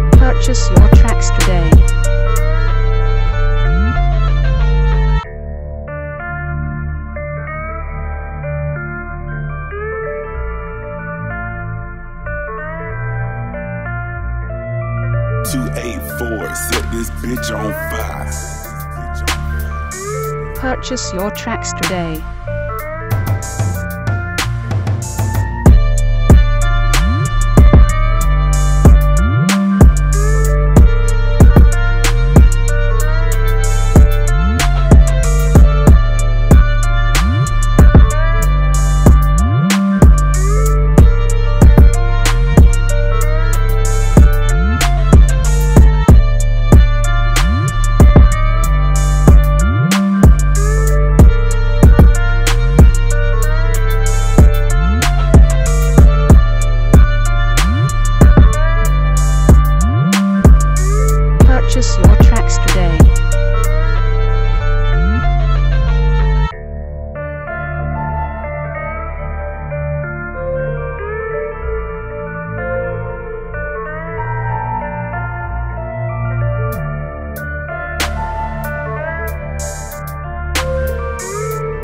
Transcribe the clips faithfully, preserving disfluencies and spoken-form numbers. Purchase your tracks today. two eight four, set this bitch on fire. Purchase your tracks today.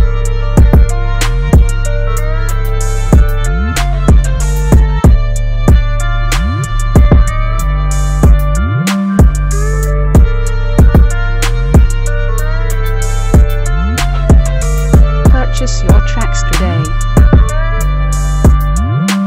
Purchase your tracks today.